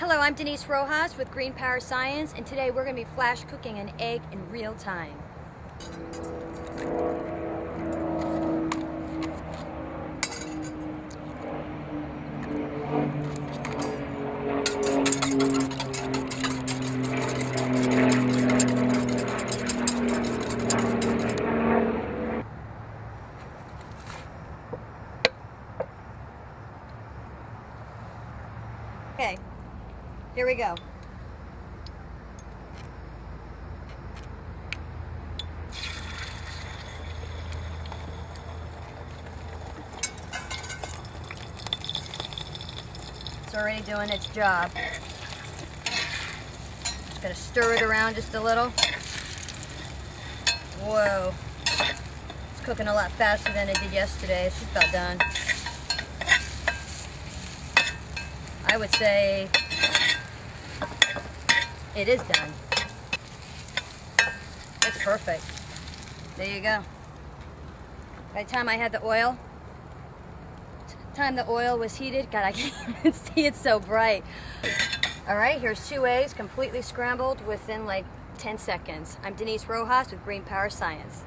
Hello, I'm Denise Rojas with Green Power Science, and today we're going to be flash cooking an egg in real time. Okay, here we go. It's already doing its job. Just gonna stir it around just a little. Whoa, it's cooking a lot faster than it did yesterday. It's just about done. I would say it is done. It's perfect. There you go. By the time I had the oil, was heated, God, I can't even see, it's so bright. All right, here's two eggs completely scrambled within like 10 seconds. I'm Denise Rojas with Green Power Science.